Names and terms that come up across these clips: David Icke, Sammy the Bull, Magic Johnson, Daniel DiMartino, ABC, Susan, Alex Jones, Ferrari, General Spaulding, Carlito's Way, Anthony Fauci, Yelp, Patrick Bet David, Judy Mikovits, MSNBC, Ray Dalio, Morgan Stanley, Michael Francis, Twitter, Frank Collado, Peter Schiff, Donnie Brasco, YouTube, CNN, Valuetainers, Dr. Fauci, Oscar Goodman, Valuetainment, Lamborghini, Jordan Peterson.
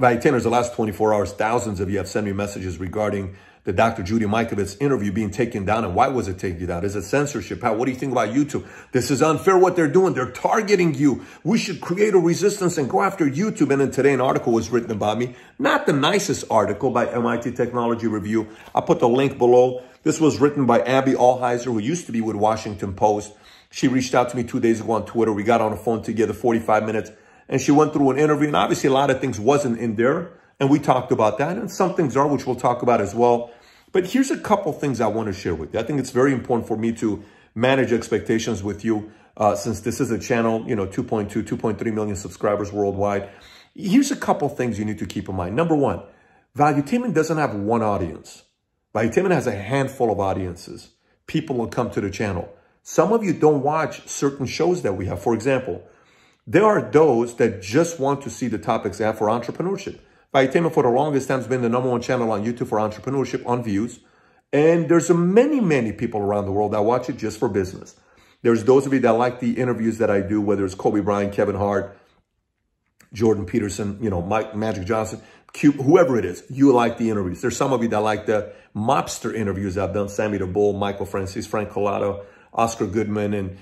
Valuetainers, the last 24 hours, thousands of you have sent me messages regarding the Dr. Judy Mikovits interview being taken down. And why was it taken down? Is it censorship? How? What do you think about YouTube? This is unfair what they're doing. They're targeting you. We should create a resistance and go after YouTube. And then today an article was written about me. Not the nicest article, by MIT Technology Review. I'll put the link below. This was written by Abby Allheiser, who used to be with Washington Post. She reached out to me 2 days ago on Twitter. We got on the phone together 45 minutes. And she went through an interview. And obviously a lot of things wasn't in there. And we talked about that, and some things are, which we'll talk about as well. But here's a couple things I want to share with you. I think it's very important for me to manage expectations with you since this is a channel, 2.2, 2.3 million subscribers worldwide. Here's a couple things you need to keep in mind. Number one, Valuetainment doesn't have one audience. Valuetainment has a handful of audiences. People will come to the channel. Some of you don't watch certain shows that we have. For example, there are those that just want to see the topics I have for entrepreneurship. Valuetainment for the longest time has been the #1 channel on YouTube for entrepreneurship on views. And there's many people around the world that watch it just for business. There's those of you that like the interviews that I do, whether it's Kobe Bryant, Kevin Hart, Jordan Peterson, Magic Johnson, whoever it is, you like the interviews. There's some of you that like the mobster interviews I've done, Sammy the Bull, Michael Francis, Frank Collado, Oscar Goodman, and,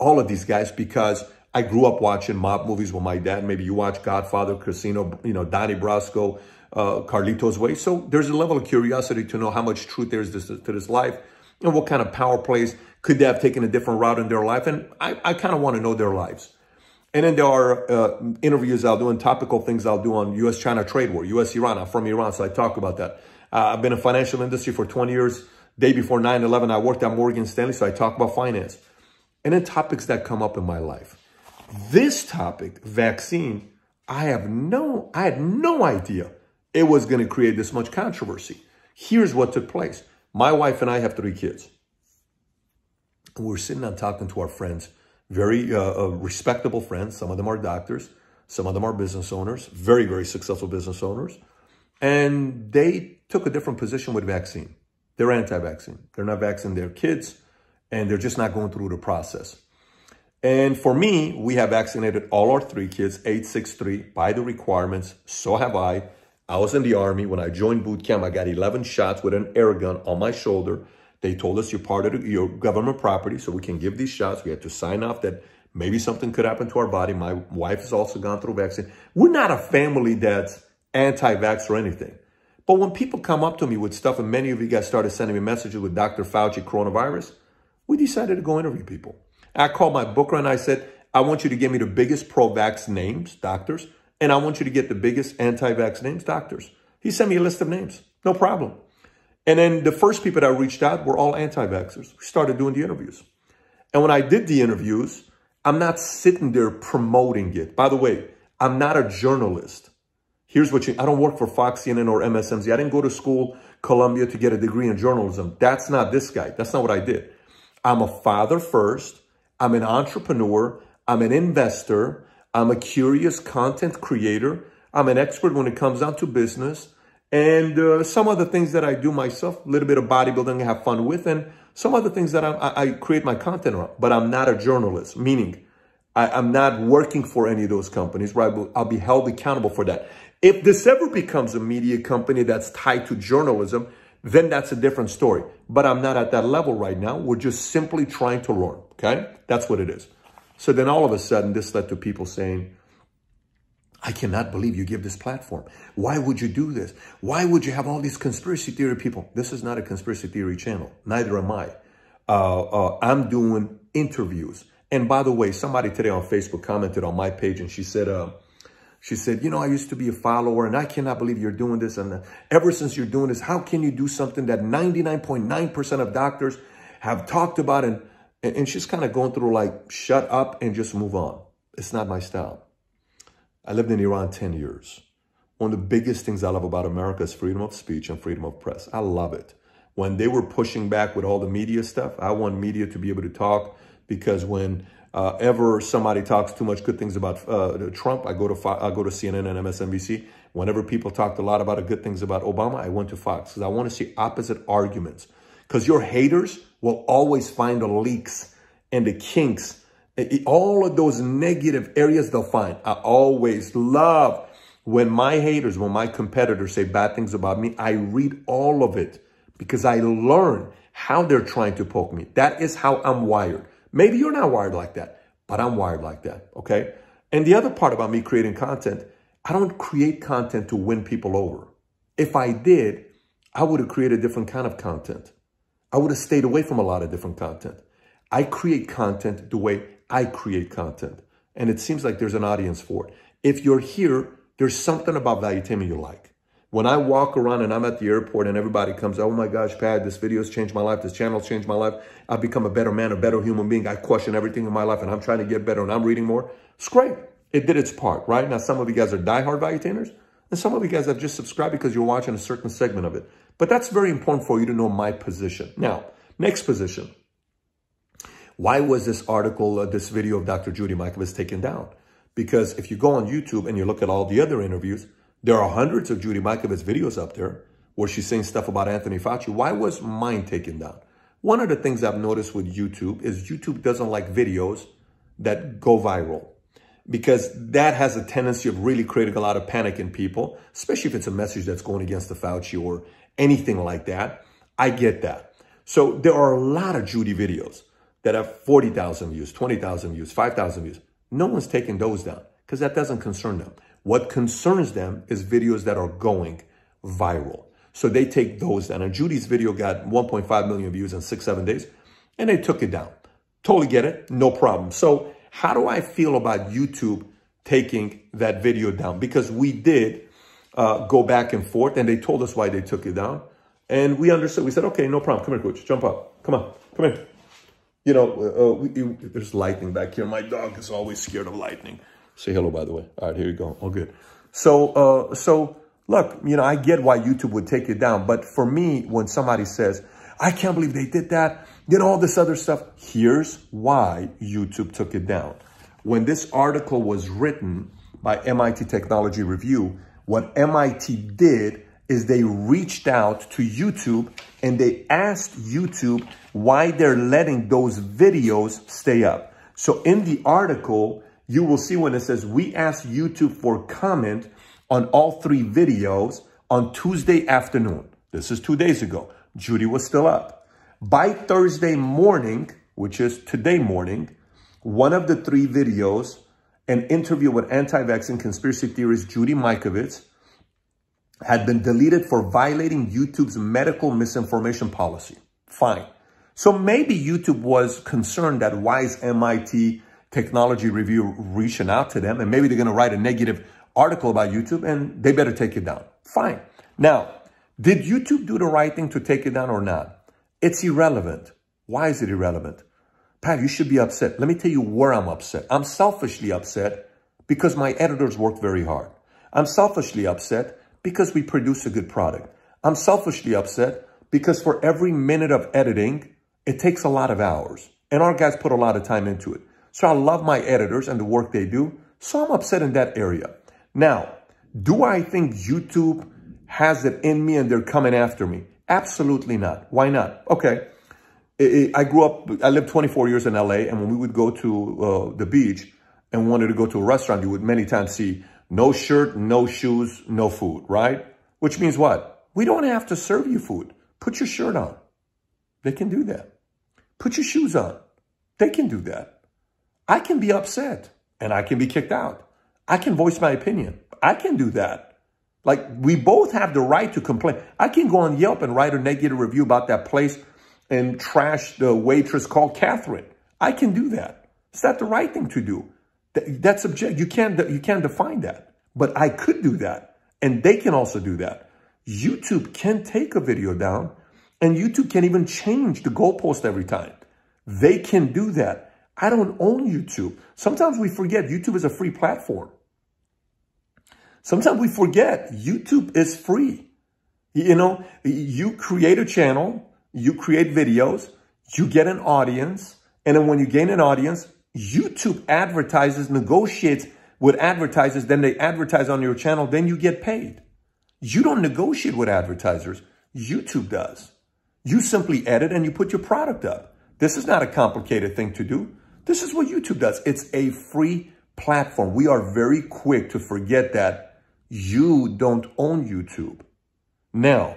all of these guys, because I grew up watching mob movies with my dad. Maybe you watch Godfather, Casino, Donnie Brasco, Carlito's Way. So there's a level of curiosity to know how much truth there is to this life and what kind of power plays could they have taken a different route in their life. And I kind of want to know their lives. And then there are interviews I'll do and topical things I'll do on U.S.-China trade war, U.S.-Iran. I'm from Iran, so I talk about that. I've been in financial industry for 20 years. Day before 9/11, I worked at Morgan Stanley, so I talk about finance. And then topics that come up in my life. This topic, vaccine, I had no idea it was going to create this much controversy. Here's what took place. My wife and I have 3 kids. We're sitting and talking to our friends, very respectable friends. Some of them are doctors. Some of them are business owners, very, very successful business owners. And they took a different position with vaccine. They're anti-vaccine. They're not vaccinating their kids, and they're just not going through the process. And for me, we have vaccinated all our 3 kids, 8, 6, 3, by the requirements. So have I. I was in the Army. When I joined boot camp, I got 11 shots with an air gun on my shoulder. They told us you're part of your government property, so we can give these shots. We had to sign off that maybe something could happen to our body. My wife has also gone through vaccine. We're not a family that's anti-vax or anything. But when people come up to me with stuff, and many of you guys started sending me messages with Dr. Fauci, coronavirus, we decided to go interview people. I called my booker and I said, I want you to give me the biggest pro-vax names, doctors, and I want you to get the biggest anti-vax names, doctors. He sent me a list of names, no problem. And then the first people that reached out were all anti-vaxxers. We started doing the interviews. And when I did the interviews, I'm not sitting there promoting it. By the way, I'm not a journalist. Here's what I don't work for Fox, CNN, or MSNBC. I didn't go to school, Columbia, to get a degree in journalism. That's not this guy. That's not what I did. I'm a father first. I'm an entrepreneur, I'm an investor, I'm a curious content creator, I'm an expert when it comes down to business, and some other things that I do myself, a little bit of bodybuilding I have fun with, and some other things that I create my content around, but I'm not a journalist, meaning I'm not working for any of those companies, right? I'll be held accountable for that. If this ever becomes a media company that's tied to journalism, then that's a different story. But I'm not at that level right now. We're just simply trying to learn, okay? That's what it is. So then all of a sudden, this led to people saying, I cannot believe you give this platform. Why would you do this? Why would you have all these conspiracy theory people? This is not a conspiracy theory channel. Neither am I. I'm doing interviews. And by the way, somebody today on Facebook commented on my page, and she said, I used to be a follower, and I cannot believe you're doing this. And ever since you're doing this, how can you do something that 99.9% of doctors have talked about? And she's kind of going through like, shut up and just move on. It's not my style. I lived in Iran 10 years. One of the biggest things I love about America is freedom of speech and freedom of press. I love it. When they were pushing back with all the media stuff, I want media to be able to talk, because when ever somebody talks too much good things about Trump, I go to CNN and MSNBC. Whenever people talked a lot about good things about Obama, I went to Fox, because I want to see opposite arguments. Because your haters will always find the leaks and the kinks. All of those negative areas they'll find. I always love When my haters, when my competitors say bad things about me, I read all of it because I learn how they're trying to poke me. That is how I'm wired. Maybe you're not wired like that, but I'm wired like that, okay? And the other part about me creating content, I don't create content to win people over. If I did, I would have created a different kind of content. I would have stayed away from a lot of different content. I create content the way I create content. And it seems like there's an audience for it. If you're here, there's something about Valuetainment you like. When I walk around and I'm at the airport and everybody comes, oh my gosh, Pat, this video's changed my life. This channel's changed my life. I've become a better man, a better human being. I question everything in my life and I'm trying to get better and I'm reading more. It's great. It did its part, right? Now, some of you guys are diehard Valuetainers and some of you guys have just subscribed because you're watching a certain segment of it. But that's very important for you to know my position. Now, next position. Why was this article, this video of Dr. Judy Mikovits taken down? Because if you go on YouTube and you look at all the other interviews, there are hundreds of Judy Mikovits videos up there where she's saying stuff about Anthony Fauci. Why was mine taken down? One of the things I've noticed with YouTube is YouTube doesn't like videos that go viral because that has a tendency of really creating a lot of panic in people, especially if it's a message that's going against the Fauci or anything like that. I get that. So there are a lot of Judy videos that have 40,000 views, 20,000 views, 5,000 views. No one's taking those down because that doesn't concern them. What concerns them is videos that are going viral. So they take those down. And Judy's video got 1.5 million views in 6-7 days, and they took it down. Totally get it. No problem. So how do I feel about YouTube taking that video down? Because we did go back and forth, and they told us why they took it down. And we understood. We said, okay, no problem. Come here, coach. Jump up. Come on. Come here. You know, there's lightning back here. My dog is always scared of lightning. Say hello, by the way. All right, here you go. All good. So, so look, you know, I get why YouTube would take it down. But for me, when somebody says, I can't believe they did that, you know, all this other stuff, here's why YouTube took it down. When this article was written by MIT Technology Review, what MIT did is they reached out to YouTube and they asked YouTube why they're letting those videos stay up. So in the article, you will see when it says, we asked YouTube for comment on all three videos on Tuesday afternoon. This is 2 days ago. Judy was still up. By Thursday morning, which is today morning, one of the three videos, an interview with anti-vaccine conspiracy theorist Judy Mikovits, had been deleted for violating YouTube's medical misinformation policy. Fine. So maybe YouTube was concerned that why is MIT Technology Review reaching out to them? And maybe they're going to write a negative article about YouTube and they better take it down. Fine. Now, did YouTube do the right thing to take it down or not? It's irrelevant. Why is it irrelevant? Pat, you should be upset. Let me tell you where I'm upset. I'm selfishly upset because my editors work very hard. I'm selfishly upset because we produce a good product. I'm selfishly upset because for every minute of editing, it takes a lot of hours. And our guys put a lot of time into it. So I love my editors and the work they do. So I'm upset in that area. Now, do I think YouTube has it in me and they're coming after me? Absolutely not. Why not? Okay. I grew up, I lived 24 years in LA. And when we would go to the beach and wanted to go to a restaurant, you would many times see no shirt, no shoes, no food, right? Which means what? We don't have to serve you food. Put your shirt on. They can do that. Put your shoes on. They can do that. I can be upset and I can be kicked out. I can voice my opinion. I can do that. Like, we both have the right to complain. I can go on Yelp and write a negative review about that place and trash the waitress called Catherine. I can do that. Is that the right thing to do? That's objective. You can't define that. But I could do that. And they can also do that. YouTube can take a video down. And YouTube can even change the goalpost every time. They can do that. I don't own YouTube. Sometimes we forget YouTube is a free platform. Sometimes we forget YouTube is free. You know, you create a channel. You create videos. You get an audience. And then when you gain an audience, YouTube advertises, negotiates with advertisers, then they advertise on your channel, then you get paid. You don't negotiate with advertisers. YouTube does. You simply edit and you put your product up. This is not a complicated thing to do. This is what YouTube does. It's a free platform. We are very quick to forget that You don't own YouTube. Now,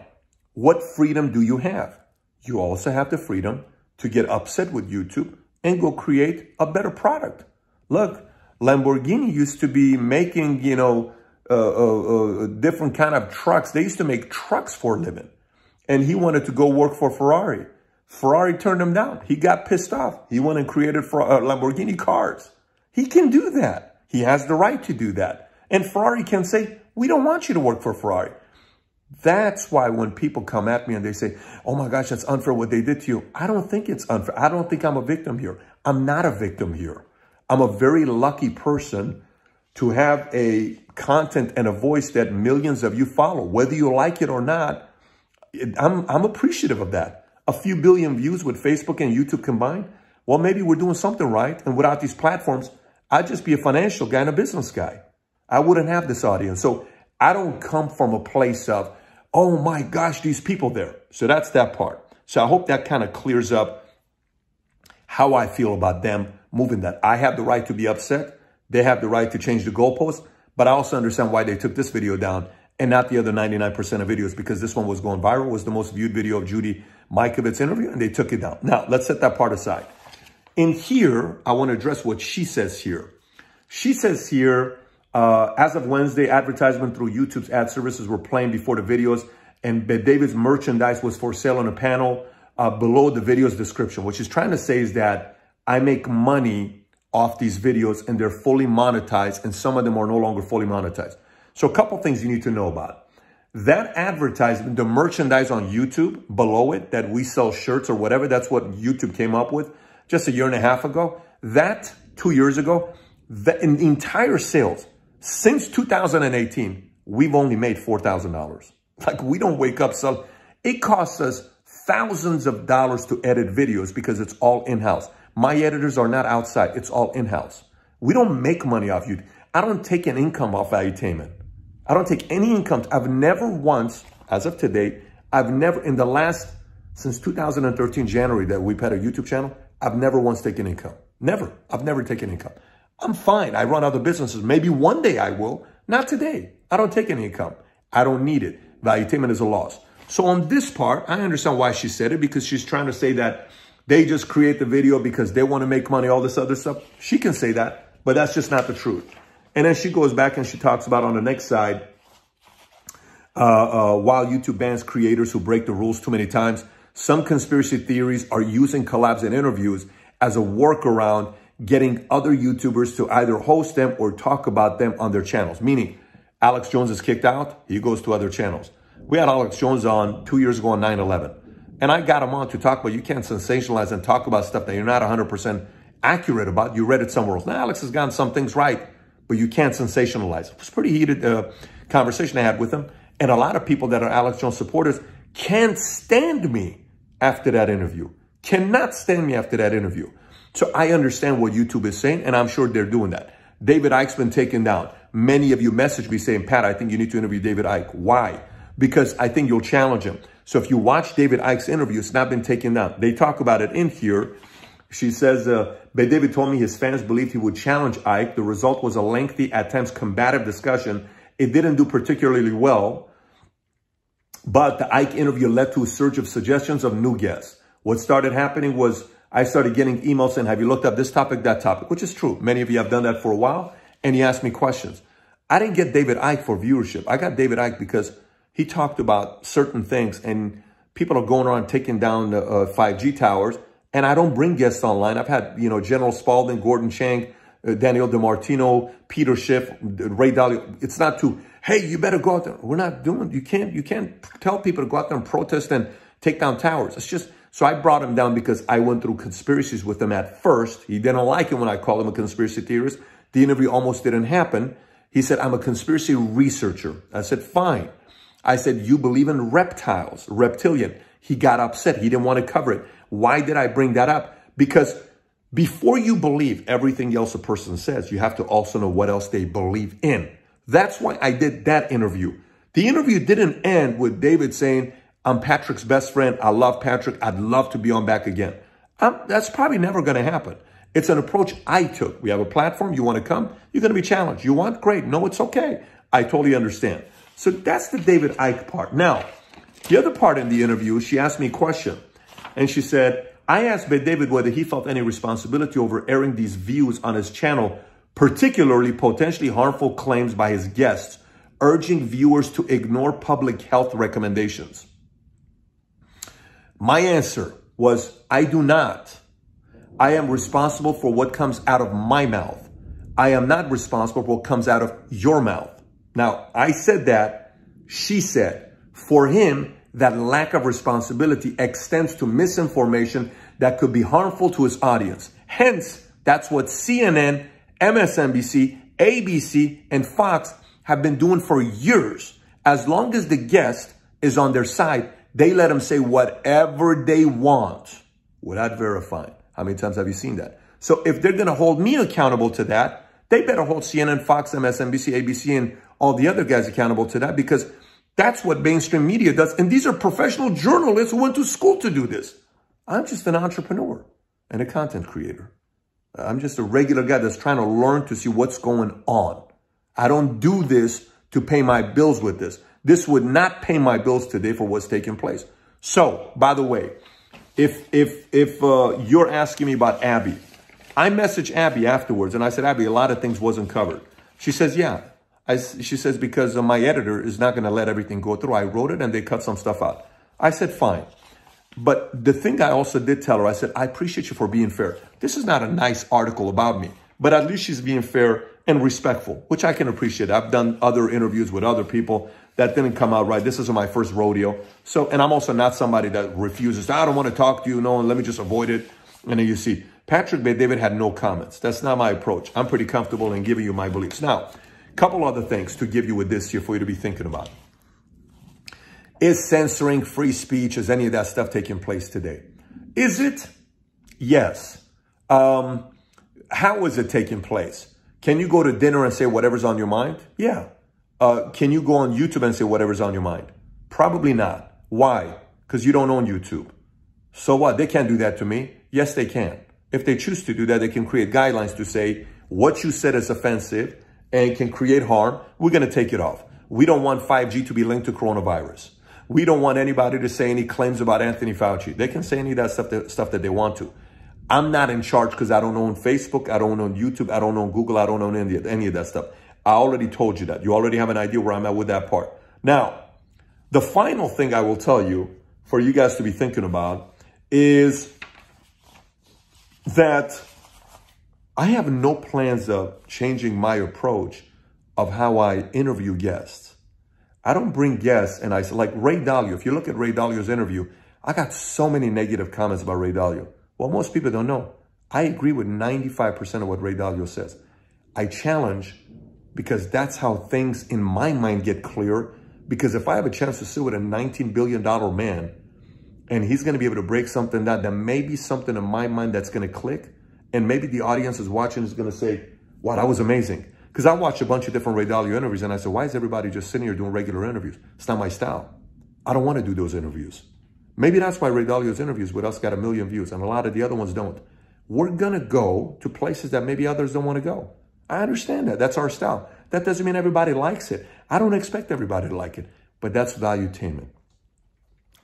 what freedom do you have? You also have the freedom to get upset with YouTube and go create a better product. Look, Lamborghini used to be making, you know, different kind of trucks. They used to make trucks for a living. And he wanted to go work for Ferrari. Ferrari turned him down. He got pissed off. He went and created for, Lamborghini cars. He can do that. He has the right to do that. And Ferrari can say, we don't want you to work for Ferrari. That's why when people come at me and they say, oh my gosh, that's unfair what they did to you. I don't think it's unfair. I don't think I'm a victim here. I'm not a victim here. I'm a very lucky person to have a content and a voice that millions of you follow. Whether you like it or not, I'm appreciative of that. A few billion views with Facebook and YouTube combined. Well, maybe we're doing something right. And without these platforms, I'd just be a financial guy and a business guy. I wouldn't have this audience. So I don't come from a place of, oh my gosh, these people there. So that's that part. So I hope that kind of clears up how I feel about them moving that. I have the right to be upset. They have the right to change the goalpost. But I also understand why they took this video down and not the other 99% of videos, because this one was going viral, was the most viewed video of Judy Mikovits' interview, and they took it down. Now, let's set that part aside. In here, I want to address what she says here. She says here, as of Wednesday, advertisement through YouTube's ad services were playing before the videos, and Bet David's merchandise was for sale on a panel below the video's description. What she's trying to say is that I make money off these videos, and they're fully monetized, and some of them are no longer fully monetized. So a couple things you need to know about. That advertisement, the merchandise on YouTube below it, that we sell shirts or whatever, that's what YouTube came up with just a year and a half ago. That, 2 years ago, the entire sales, since 2018, we've only made $4,000. Like, we don't wake up, so it costs us thousands of dollars to edit videos because it's all in-house. My editors are not outside. It's all in-house. We don't make money off YouTube. I don't take an income off Valuetainment. I don't take any income. I've never once, as of today, I've never, in the last, since 2013, January, that we've had a YouTube channel, I've never once taken income. Never. I've never taken income. I'm fine. I run other businesses. Maybe one day I will. Not today. I don't take any income. I don't need it. Valuetainment is a loss. So on this part, I understand why she said it, because she's trying to say that they just create the video because they want to make money, all this other stuff. She can say that, but that's just not the truth. And then she goes back and she talks about on the next side, while YouTube bans creators who break the rules too many times, some conspiracy theories are using collabs and interviews as a workaround, getting other YouTubers to either host them or talk about them on their channels. Meaning, Alex Jones is kicked out, he goes to other channels. We had Alex Jones on 2 years ago on 9/11. And I got him on to talk about, you can't sensationalize and talk about stuff that you're not 100% accurate about. You read it somewhere else. Now, Alex has gotten some things right, but you can't sensationalize. It was a pretty heated conversation I had with him. And a lot of people that are Alex Jones supporters can't stand me after that interview. Cannot stand me after that interview. So I understand what YouTube is saying, and I'm sure they're doing that. David Icke's been taken down. Many of you messaged me saying, Pat, I think you need to interview David Icke. Why? Because I think you'll challenge him. So if you watch David Icke's interview, it's not been taken down. They talk about it in here. She says, Bet David told me his fans believed he would challenge Icke. The result was a lengthy, at times combative discussion. It didn't do particularly well, but the Icke interview led to a surge of suggestions of new guests. What started happening was I started getting emails saying, have you looked up this topic, that topic? Which is true. Many of you have done that for a while. And you asked me questions. I didn't get David Icke for viewership. I got David Icke because he talked about certain things, and people are going around taking down the 5G towers. And I don't bring guests online. I've had, you know, General Spaulding, Gordon Shank, Daniel DiMartino, Peter Schiff, Ray Dalio. It's not to, hey, you better go out there. We're not doing, you can't tell people to go out there and protest and take down towers. It's just, so I brought him down because I went through conspiracies with him at first. He didn't like it when I called him a conspiracy theorist. The interview almost didn't happen. He said, I'm a conspiracy researcher. I said, fine. I said, you believe in reptiles, reptilian. He got upset. He didn't want to cover it. Why did I bring that up? Because before you believe everything else a person says, you have to also know what else they believe in. That's why I did that interview. The interview didn't end with David saying, I'm Patrick's best friend. I love Patrick. I'd love to be on back again. That's probably never going to happen. It's an approach I took. We have a platform. You want to come? You're going to be challenged. You want? Great. No, it's okay. I totally understand. So that's the David Icke part. Now, the other part in the interview, she asked me a question. And she said, I asked Bet David whether he felt any responsibility over airing these views on his channel, particularly potentially harmful claims by his guests, urging viewers to ignore public health recommendations. My answer was, I do not. I am responsible for what comes out of my mouth. I am not responsible for what comes out of your mouth. Now, I said that, she said, for him, that lack of responsibility extends to misinformation that could be harmful to his audience. Hence, that's what CNN, MSNBC, ABC, and Fox have been doing for years. As long as the guest is on their side, they let them say whatever they want without verifying. How many times have you seen that? So if they're going to hold me accountable to that, they better hold CNN, Fox, MSNBC, ABC, and all the other guys accountable to that, because that's what mainstream media does. And these are professional journalists who went to school to do this. I'm just an entrepreneur and a content creator. I'm just a regular guy that's trying to learn to see what's going on. I don't do this to pay my bills with this. This would not pay my bills today for what's taking place. So, by the way, if you're asking me about Abby, I messaged Abby afterwards and I said, Abby, a lot of things wasn't covered. She says, yeah. She says, because my editor is not going to let everything go through. I wrote it and they cut some stuff out. I said, fine. But the thing I also did tell her, I said, I appreciate you for being fair. This is not a nice article about me, but at least she's being fair and respectful, which I can appreciate. I've done other interviews with other people that didn't come out right. This isn't my first rodeo. So, and I'm also not somebody that refuses, I don't want to talk to you, no, and let me just avoid it. And then you see, Patrick Bet David had no comments. That's not my approach. I'm pretty comfortable in giving you my beliefs. Now, couple other things to give you with this here for you to be thinking about. Is censoring free speech, is any of that stuff taking place today? Is it? Yes. How is it taking place? Can you go to dinner and say whatever's on your mind? Yeah. Can you go on YouTube and say whatever's on your mind? Probably not. Why? Because you don't own YouTube. So what? They can't do that to me. Yes, they can. If they choose to do that, they can create guidelines to say what you said is offensive and can create harm, we're going to take it off. We don't want 5G to be linked to coronavirus. We don't want anybody to say any claims about Anthony Fauci. They can say any of that stuff that they want to. I'm not in charge because I don't own Facebook. I don't own YouTube. I don't own Google. I don't own any of that stuff. I already told you that. You already have an idea where I'm at with that part. Now, the final thing I will tell you for you guys to be thinking about is that I have no plans of changing my approach of how I interview guests. I don't bring guests and I say, like Ray Dalio, if you look at Ray Dalio's interview, I got so many negative comments about Ray Dalio. Well, most people don't know. I agree with 95% of what Ray Dalio says. I challenge because that's how things in my mind get clear. Because if I have a chance to sit with a $19 billion man and he's going to be able to break something down, there may be something in my mind that's going to click. And maybe the audience is watching is going to say, wow, that was amazing. Because I watched a bunch of different Ray Dalio interviews and I said, why is everybody just sitting here doing regular interviews? It's not my style. I don't want to do those interviews. Maybe that's why Ray Dalio's interviews with us got 1 million views and a lot of the other ones don't. We're going to go to places that maybe others don't want to go. I understand that. That's our style. That doesn't mean everybody likes it. I don't expect everybody to like it, but that's valuetainment.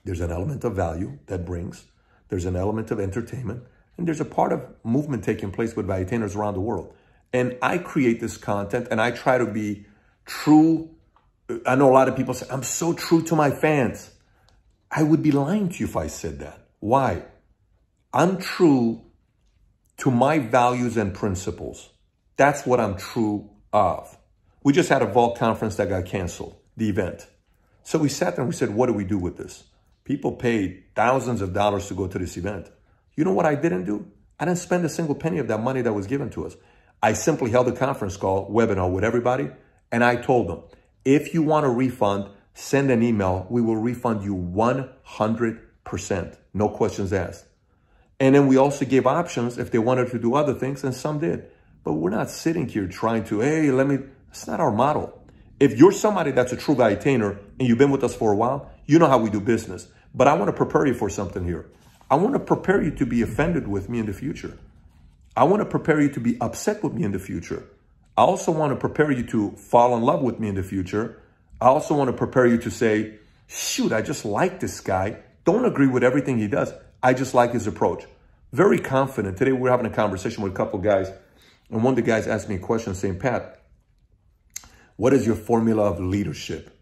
There's an element of value that brings. There's an element of entertainment. And there's a part of movement taking place with valuetainers around the world. And I create this content and I try to be true. I know a lot of people say, I'm so true to my fans. I would be lying to you if I said that. Why? I'm true to my values and principles. That's what I'm true of. We just had a Vault conference that got canceled, the event. So we sat there and we said, what do we do with this? People paid thousands of dollars to go to this event. You know what I didn't do? I didn't spend a single penny of that money that was given to us. I simply held a conference call, webinar with everybody, and I told them, if you want a refund, send an email. We will refund you 100%. No questions asked. And then we also gave options if they wanted to do other things, and some did. But we're not sitting here trying to, hey, that's not our model. If you're somebody that's a true valuetainer and you've been with us for a while, you know how we do business. But I want to prepare you for something here. I want to prepare you to be offended with me in the future. I want to prepare you to be upset with me in the future. I also want to prepare you to fall in love with me in the future. I also want to prepare you to say, shoot, I just like this guy. Don't agree with everything he does. I just like his approach. Very confident. Today we're having a conversation with a couple guys, and one of the guys asked me a question saying, Pat, what is your formula of leadership?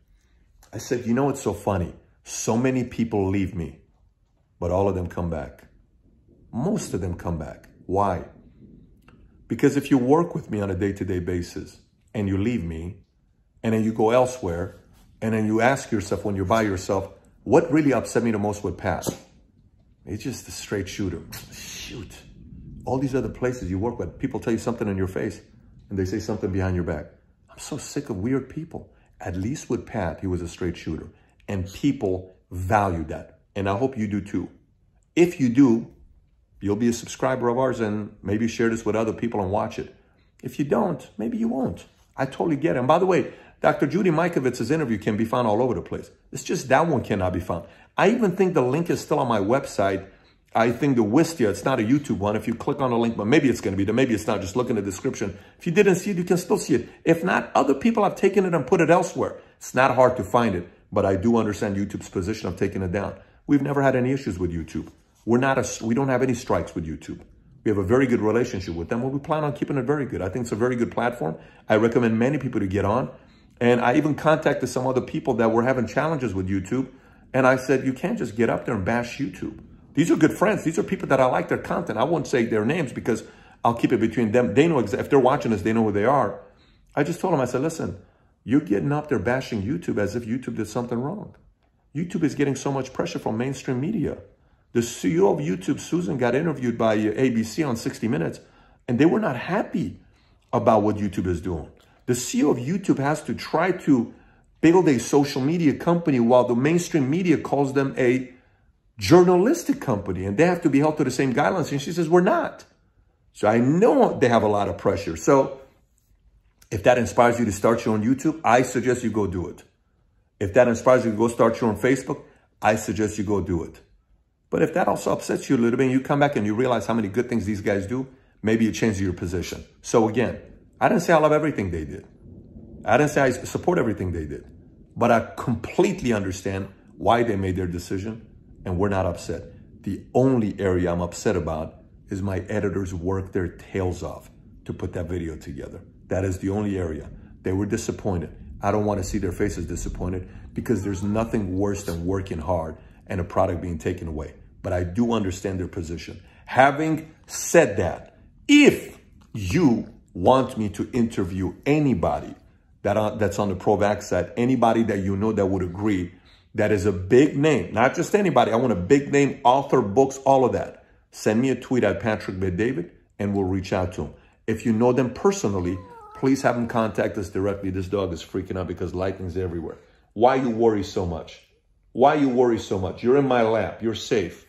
I said, you know, it's so funny. So many people leave me, but all of them come back. Most of them come back. Why? Because if you work with me on a day-to-day basis and you leave me and then you go elsewhere and then you ask yourself when you're by yourself, what really upset me the most with Pat? It's just a straight shooter. Shoot. All these other places you work with, people tell you something in your face and they say something behind your back. I'm so sick of weird people. At least with Pat, he was a straight shooter. And people value that. And I hope you do too. If you do, you'll be a subscriber of ours and maybe share this with other people and watch it. If you don't, maybe you won't. I totally get it. And by the way, Dr. Judy Mikovitz's interview can be found all over the place. It's just that one cannot be found. I even think the link is still on my website. I think the Wistia, it's not a YouTube one. If you click on the link, but maybe it's going to be there. Maybe it's not. Just look in the description. If you didn't see it, you can still see it. If not, other people have taken it and put it elsewhere. It's not hard to find it, but I do understand YouTube's position of taking it down. We've never had any issues with YouTube. We don't have any strikes with YouTube. We have a very good relationship with them. Well, we plan on keeping it very good. I think it's a very good platform. I recommend many people to get on. And I even contacted some other people that were having challenges with YouTube. And I said, you can't just get up there and bash YouTube. These are good friends. These are people that I like their content. I won't say their names because I'll keep it between them. They know if they're watching this, they know who they are. I just told them, I said, listen, you're getting up there bashing YouTube as if YouTube did something wrong. YouTube is getting so much pressure from mainstream media. The CEO of YouTube, Susan, got interviewed by ABC on 60 Minutes, and they were not happy about what YouTube is doing. The CEO of YouTube has to try to build a social media company while the mainstream media calls them a journalistic company, and they have to be held to the same guidelines. And she says, we're not. So I know they have a lot of pressure. So if that inspires you to start your own YouTube, I suggest you go do it. If that inspires you to go start your own Facebook, I suggest you go do it. But if that also upsets you a little bit and you come back and you realize how many good things these guys do, maybe you change your position. So again, I didn't say I love everything they did. I didn't say I support everything they did. But I completely understand why they made their decision, and we're not upset. The only area I'm upset about is my editors worked their tails off to put that video together. That is the only area. They were disappointed. I don't want to see their faces disappointed because there's nothing worse than working hard and a product being taken away. But I do understand their position. Having said that, if you want me to interview anybody that's on the pro-vax side, anybody that you know that would agree, that is a big name, not just anybody. I want a big name, author, books, all of that. Send me a tweet at Patrick Bet David and we'll reach out to them. If you know them personally, please have them contact us directly. This dog is freaking out because lightning's everywhere. Why you worry so much? Why you worry so much? You're in my lap. You're safe.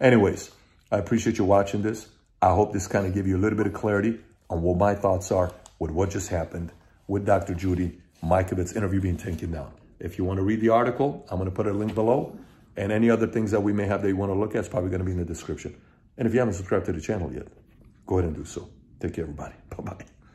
Anyways, I appreciate you watching this. I hope this kind of gave you a little bit of clarity on what my thoughts are with what just happened with Dr. Judy Mikovitz's interview being taken down. If you want to read the article, I'm going to put a link below. And any other things that we may have that you want to look at is probably going to be in the description. And if you haven't subscribed to the channel yet, go ahead and do so. Take care, everybody. Bye-bye.